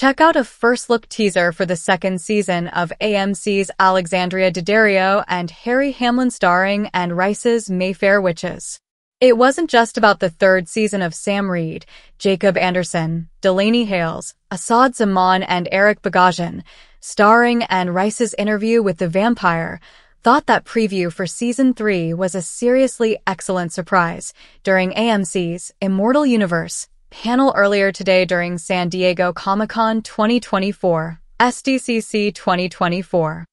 Check out a first-look teaser for the second season of AMC's Alexandra Daddario and Harry Hamlin starring and Rice's Mayfair Witches. It wasn't just about the third season of Sam Reed, Jacob Anderson, Delaney Hales, Asad Zaman and Eric Bagajian, starring and Rice's Interview with the Vampire, thought that preview for Season 3 was a seriously excellent surprise during AMC's Immortal Universe panel earlier today during San Diego Comic-Con 2024, SDCC 2024.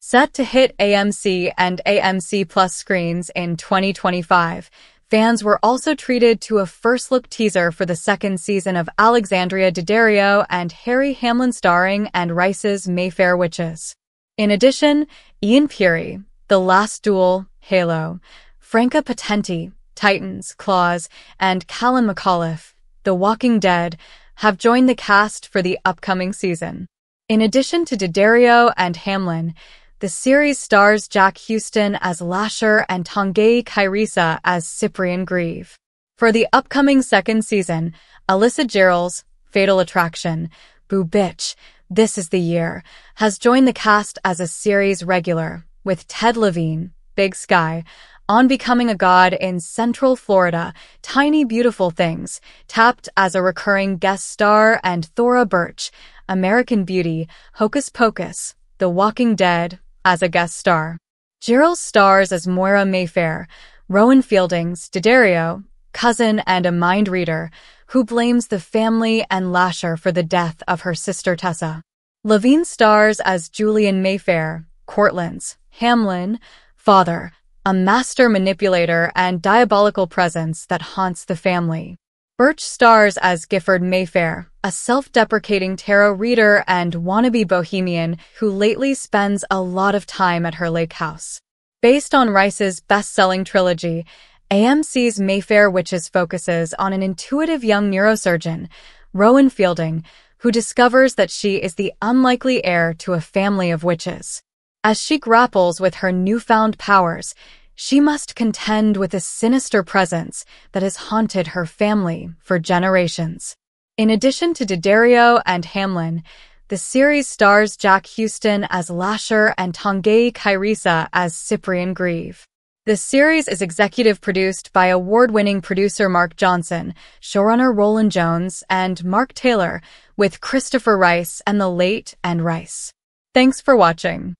Set to hit AMC and AMC Plus screens in 2025, fans were also treated to a first-look teaser for the second season of Alexandra Daddario and Harry Hamlin starring and Rice's Mayfair Witches. In addition, Ian Perry, The Last Duel, Halo, Franca Patenti, Titans, Claws, and Callan McAuliffe, The Walking Dead, have joined the cast for the upcoming season. In addition to Daddario and Hamlin, the series stars Jack Huston as Lasher and Tongay Kairisa as Cyprian Grieve. For the upcoming second season, Alyssa Jirrels, Fatal Attraction, Boo Bitch, This Is The Year, has joined the cast as a series regular, with Ted Levine, Big Sky, On Becoming a God in Central Florida, Tiny Beautiful Things, tapped as a recurring guest star, and Thora Birch, American Beauty, Hocus Pocus, The Walking Dead, as a guest star. Jirrels stars as Moira Mayfair, Rowan Fielding's Daddario, cousin and a mind reader, who blames the family and Lasher for the death of her sister Tessa. Levine stars as Julian Mayfair, Cortland's Hamlin, father, a master manipulator and diabolical presence that haunts the family. Birch stars as Gifford Mayfair, a self-deprecating tarot reader and wannabe bohemian who lately spends a lot of time at her lake house. Based on Rice's best-selling trilogy, AMC's Mayfair Witches focuses on an intuitive young neurosurgeon, Rowan Fielding, who discovers that she is the unlikely heir to a family of witches. As she grapples with her newfound powers, she must contend with a sinister presence that has haunted her family for generations. In addition to Daddario and Hamlin, the series stars Jack Huston as Lasher and Tongay Kairisa as Cyprian Grieve. The series is executive produced by award-winning producer Mark Johnson, showrunner Roland Jones, and Mark Taylor, with Christopher Rice and the late Anne Rice. Thanks for watching.